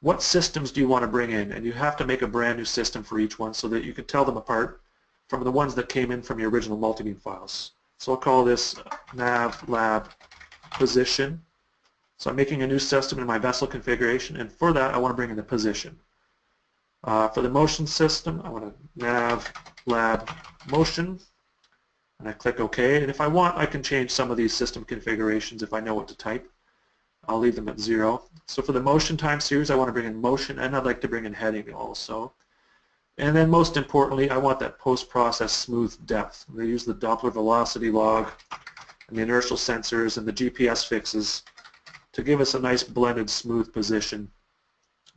What systems do you want to bring in? And you have to make a brand new system for each one so that you can tell them apart from the ones that came in from your original multibeam files. So I'll call this NavLab position. So I'm making a new system in my vessel configuration, and for that I want to bring in the position. For the motion system, I want to NavLab motion, and I click OK. And if I want, I can change some of these system configurations if I know what to type. I'll leave them at 0. So for the motion time series, I want to bring in motion, and I'd like to bring in heading also. And then most importantly, I want that post-process smooth depth. They use the Doppler velocity log and the inertial sensors and the GPS fixes to give us a nice blended smooth position.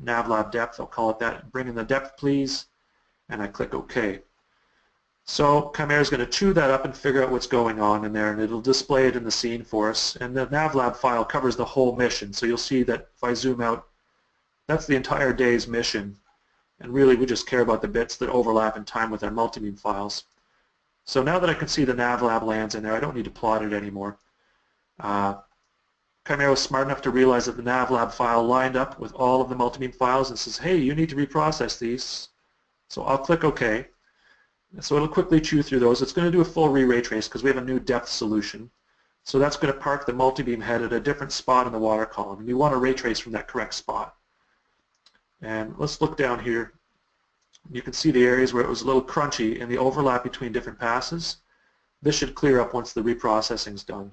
NavLab depth, I'll call it that. Bring in the depth, please, and I click OK. So Qimera is going to chew that up and figure out what's going on in there, and it'll display it in the scene for us. And the NavLab file covers the whole mission, so you'll see that if I zoom out, that's the entire day's mission, and really we just care about the bits that overlap in time with our multibeam files. So now that I can see the NavLab lands in there, I don't need to plot it anymore. Qimera was smart enough to realize that the NavLab file lined up with all of the multibeam files and says, hey, you need to reprocess these. So I'll click OK. So it'll quickly chew through those. It's going to do a full re-ray trace because we have a new depth solution. So that's going to park the multibeam head at a different spot in the water column. And you want to ray trace from that correct spot. And let's look down here. You can see the areas where it was a little crunchy and the overlap between different passes. This should clear up once the reprocessing is done.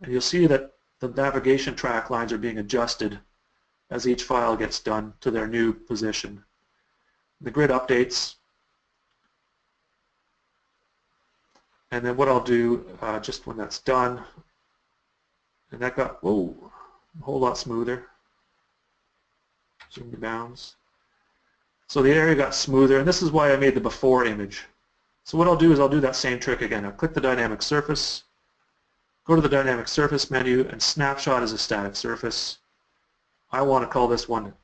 And you'll see that the navigation track lines are being adjusted as each file gets done to their new position. The grid updates. And then what I'll do just when that's done, and that got, whoa, a whole lot smoother. Zoom the bounds. So the area got smoother, and this is why I made the before image. So what I'll do is I'll do that same trick again. I'll click the dynamic surface, go to the dynamic surface menu, and snapshot as a static surface. I want to call this one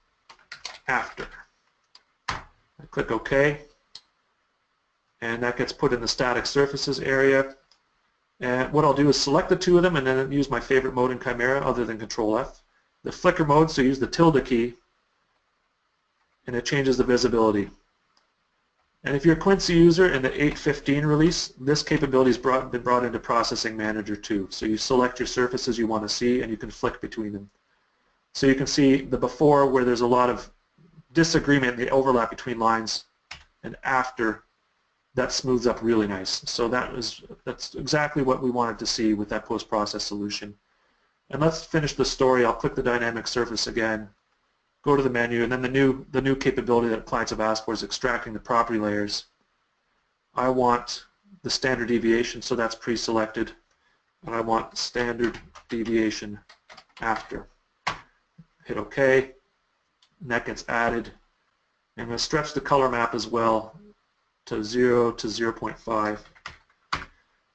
after. I click OK. And that gets put in the static surfaces area. And what I'll do is select the two of them and then use my favorite mode in Qimera other than Control F. The flicker mode, so use the tilde key, and it changes the visibility. And if you're a QINSy user in the 8.15 release, this capability has been brought into Processing Manager 2. So you select your surfaces you want to see and you can flick between them. So you can see the before where there's a lot of disagreement, the overlap between lines, and after that smooths up really nice. So that's exactly what we wanted to see with that post-process solution. And let's finish the story. I'll click the dynamic surface again, go to the menu, and then the new capability that clients have asked for is extracting the property layers. I want the standard deviation, so that's pre-selected, and I want standard deviation after. Hit OK, and that gets added. I'm going to stretch the color map as well to 0 to 0.5.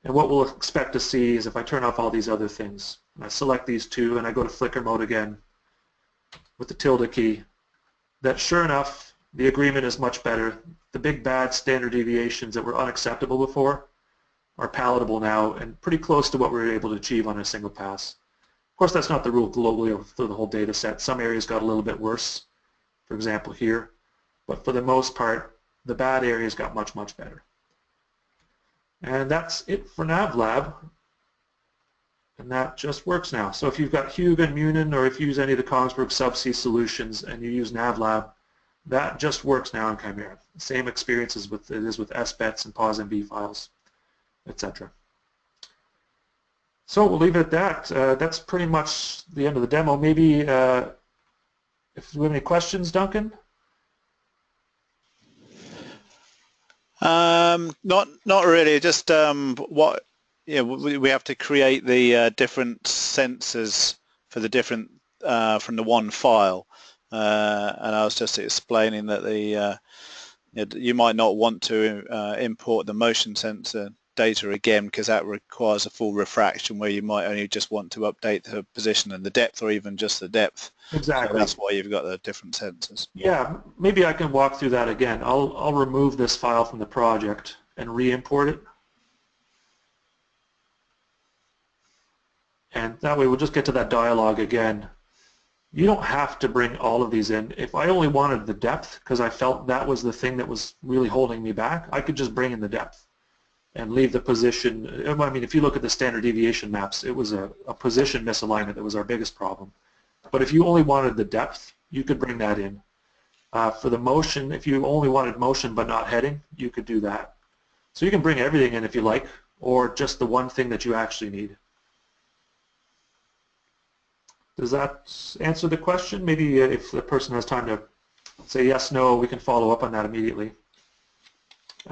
And what we'll expect to see is if I turn off all these other things, and I select these two and I go to flicker mode again with the tilde key, that sure enough, the agreement is much better. The big bad standard deviations that were unacceptable before are palatable now and pretty close to what we were able to achieve on a single pass. Of course, that's not the rule globally through the whole data set. Some areas got a little bit worse, for example here, but for the most part, the bad areas got much, much better. And that's it for NavLab. And that just works now. So if you've got Hugh and Munin, or if you use any of the Kongsberg subsea solutions and you use NavLab, that just works now in Qimera. Same experience as with, it is with SBETs and POSMB files, etc. So we'll leave it at that. That's pretty much the end of the demo. Maybe if you have any questions, Duncan? Not really. Just what, yeah, we have to create the different sensors for the different from the one file, and I was just explaining that the you might not want to import the motion sensor data again, because that requires a full refraction, where you might only just want to update the position and the depth, or even just the depth. Exactly. So that's why you've got the different sensors. Yeah, maybe I can walk through that again. I'll remove this file from the project and re-import it. And that way we'll just get to that dialogue again. You don't have to bring all of these in. If I only wanted the depth, because I felt that was the thing that was really holding me back, I could just bring in the depth and leave the position. I mean, if you look at the standard deviation maps, it was a position misalignment that was our biggest problem. But if you only wanted the depth, you could bring that in. For the motion, if you only wanted motion but not heading, you could do that. So you can bring everything in if you like, or just the one thing that you actually need. Does that answer the question? Maybe if the person has time to say yes, no, we can follow up on that immediately.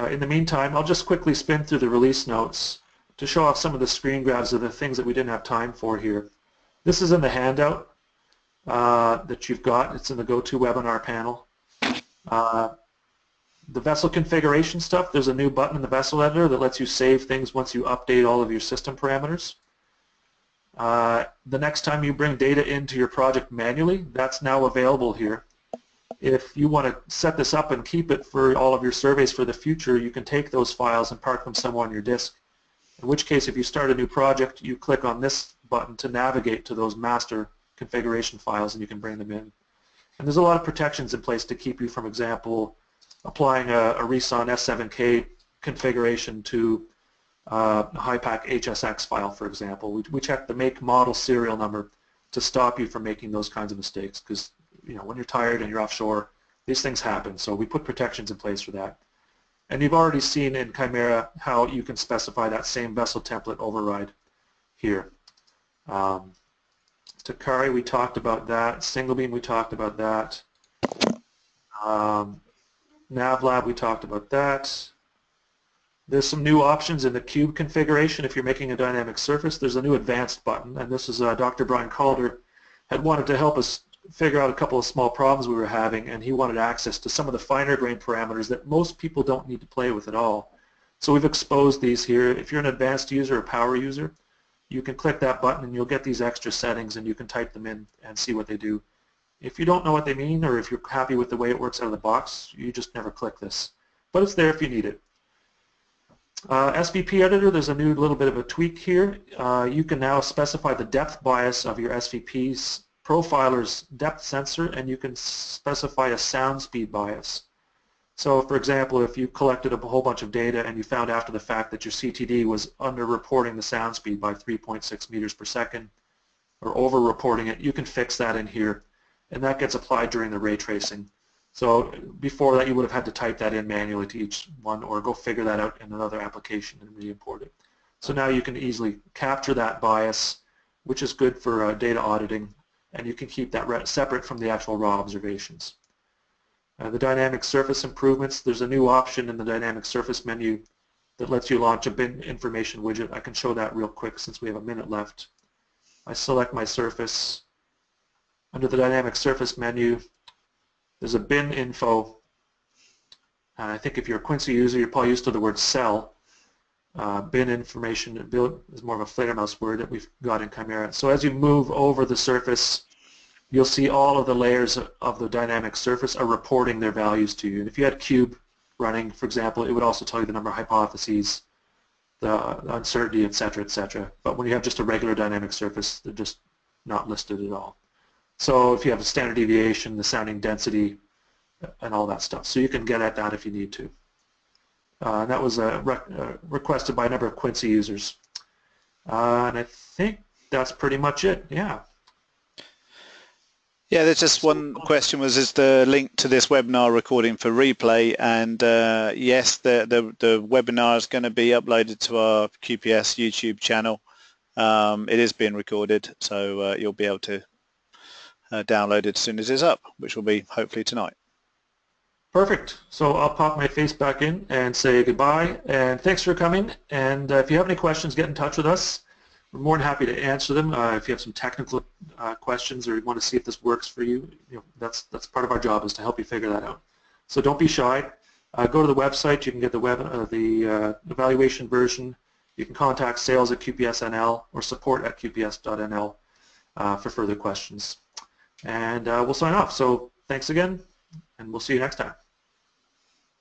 In the meantime, I'll just quickly spin through the release notes to show off some of the screen grabs of the things that we didn't have time for here. This is in the handout that you've got. It's in the GoToWebinar panel. The vessel configuration stuff, there's a new button in the vessel editor that lets you save things once you update all of your system parameters. The next time you bring data into your project manually, that's now available here. If you want to set this up and keep it for all of your surveys for the future, you can take those files and park them somewhere on your disk. In which case, if you start a new project, you click on this button to navigate to those master configuration files, and you can bring them in. And there's a lot of protections in place to keep you from, for example, applying a Reson S7K configuration to a HiPack HSX file, for example. We check the make, model, serial number to stop you from making those kinds of mistakes, because you know, when you're tired and you're offshore, these things happen. So we put protections in place for that. And you've already seen in Qimera how you can specify that same vessel template override here. TCARI, we talked about that. Single beam, we talked about that. NavLab, we talked about that. There's some new options in the cube configuration. If you're making a dynamic surface, there's a new advanced button. And this is Dr. Brian Calder had wanted to help us figure out a couple of small problems we were having, and he wanted access to some of the finer grain parameters that most people don't need to play with at all. So we've exposed these here. If you're an advanced user or power user, you can click that button and you'll get these extra settings, and you can type them in and see what they do. If you don't know what they mean, or if you're happy with the way it works out of the box, you just never click this. But it's there if you need it. SVP editor, there's a new little bit of a tweak here. You can now specify the depth bias of your SVP's profiler's depth sensor, and you can specify a sound speed bias. So for example, if you collected a whole bunch of data and you found after the fact that your CTD was underreporting the sound speed by 3.6 meters per second or over-reporting it, you can fix that in here, and that gets applied during the ray tracing. So before that, you would have had to type that in manually to each one, or go figure that out in another application and re-import it. So now you can easily capture that bias, which is good for data auditing, and you can keep that separate from the actual raw observations. The dynamic surface improvements, there's a new option in the dynamic surface menu that lets you launch a bin information widget. I can show that real quick since we have a minute left. I select my surface. Under the dynamic surface menu, there's a bin info. I think if you're a QINSy user, you're probably used to the word cell. Bin information is more of a Fledermaus word that we've got in Qimera. So as you move over the surface, you'll see all of the layers of the dynamic surface are reporting their values to you. And if you had Cube running, for example, it would also tell you the number of hypotheses, the uncertainty, etc., etc. But when you have just a regular dynamic surface, they're just not listed at all. So if you have a standard deviation, the sounding density, and all that stuff. So you can get at that if you need to. That was requested by a number of QINSy users. And I think that's pretty much it, yeah. Yeah, there's just one question was, is the link to this webinar recording for replay? And yes, the webinar is going to be uploaded to our QPS YouTube channel. It is being recorded, so you'll be able to download it as soon as it's up, which will be hopefully tonight. Perfect. So I'll pop my face back in and say goodbye, and thanks for coming. And if you have any questions, get in touch with us. We're more than happy to answer them. If you have some technical questions or you want to see if this works for you, that's part of our job, is to help you figure that out. So don't be shy. Go to the website. You can get the evaluation version. You can contact sales@QPSNL or support@QPS.nl for further questions. And we'll sign off. So thanks again, and we'll see you next time.